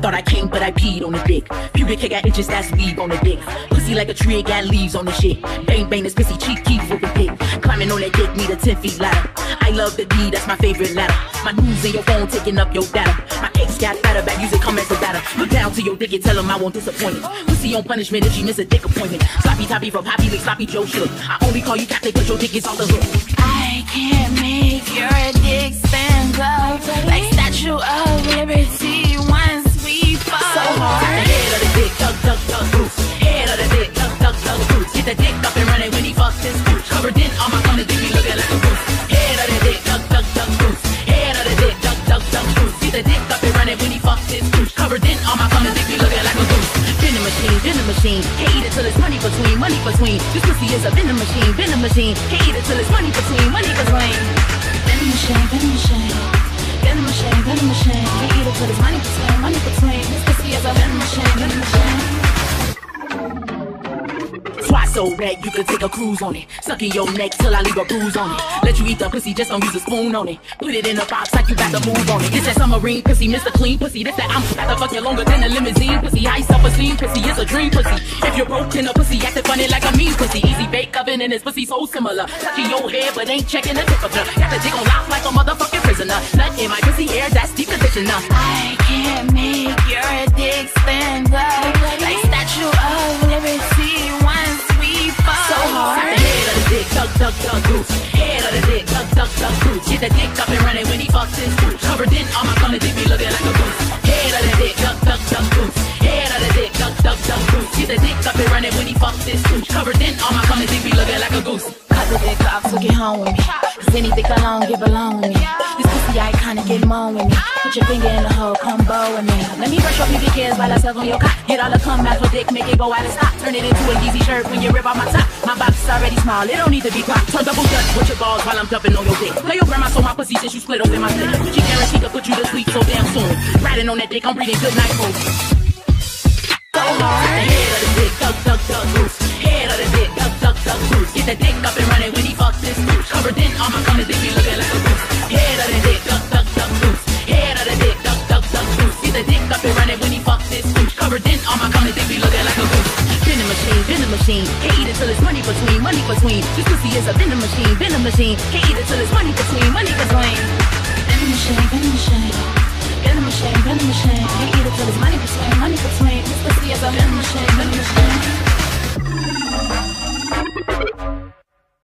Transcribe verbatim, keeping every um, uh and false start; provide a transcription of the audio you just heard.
thought I came, but I peed on the dick. Pubic hair got itches, that's weave on the dick. Pussy like a tree, got leaves on the shit. Bang bang, this pussy cheek keep whooping dick. Climbing on that dick, need a ten feet ladder. I love the D, that's my favorite ladder. My news in your phone, taking up your data. My ex got fatter, bad music comments about her. Look down to your dick and tell him I won't disappoint it. Pussy on punishment if she miss a dick appointment. Sloppy toppy from Poppy Lee, sloppy Joe Shook. I only call you Captain cause your dick is all the hook. I can't make your dick stand up like Statue of Liberty once we fall. So hard. Head of the dick, duck, duck, duck, boots. Head of the dick, duck, duck, duck, boots. Get the dick up and running when he fucks his boots. Covered in all my fun, the dick be looking like a goose. Head of the dick, duck, duck, duck, boots. Head of the dick, duck, duck, duck, boots. Get the dick up and running when he fucks his boots. Covered in all my fun, the dick be looking like a goose. Vending machine, vending machine. Hate it till it's money between, money between. This pussy is a vending machine, vending machine. Hate it till it's money between, money between. Vending machine, vending machine. Vending machine, vending machine. Hate it till it's money between, money between. This pussy is a vending machine, vending machine. Swat so red you can take a cruise on it. Suck in your neck till I leave a bruise on it. Let you eat the pussy, just don't use a spoon on it. Put it in a box like you got to move on it. It's that submarine pussy, Mister Clean pussy. This that I'm about to fuck you longer than a limousine pussy. High self-esteem pussy is a dream pussy. If you're broke, then a pussy acting funny like a mean pussy. Easy bake oven and this pussy so similar. Touching your head but ain't checking the temperature. Got the dick on lock like a motherfucking prisoner. Nut in my pussy hair, that's deep conditioner. I can't make your dick stand up like Statue of Liberty once we fall. So hard. Head of the dick, duck, duck, duck, goose. Head of the dick, duck, duck, duck, goose. Get the dick up and running when he fucks his boots. Covered in all my fun, the dick be looking like a goose. Head of the dick, duck, duck, duck, goose. Head of the dick, duck, duck, duck, goose. Get the dick up and running when he fucks his boots. Covered in all my fun, the dick be looking like a goose. Cut the dick off, took it home with me. Cause anything alone, get belong with me. This pussy iconic, get moan with me. Put your finger in the hole, come bow with me. Let me brush your pubic hairs while I suck on your cock. Get all the cum out your dick, make it go out of stock. Turn it into a Yeezy shirt when you rip out my top. My box is already small, it don't need to be popped. Turn double dutch with your balls while I'm dumping on your dick. Play your grandma so my pussy since you split open my dick. But she guaranteed to put you to sleep so damn soon. Riding on that dick, I'm breathing good night food. So hard. Head of the dick, duck, duck, duck, goose. Head of the dick, duck, duck, duck, goose. Get the dick up and running when he fucks his boots. Covered in all my cum, his dick be looking like a goose. Head of the dick, duck, duck, duck, goose. Head of the dick, duck, duck, duck, goose. Get the dick up and running when he fucks his boots. Covered in all my cum, his dick be looking like a goose. Vending machine, vending machine. Can't eat it till it's money between, money between. This pussy is a vending machine, vending machine. Can't eat it till it's money between, money between. Vending machine, vending machine. Vending machine, vending machine. Can't eat it till it's money between.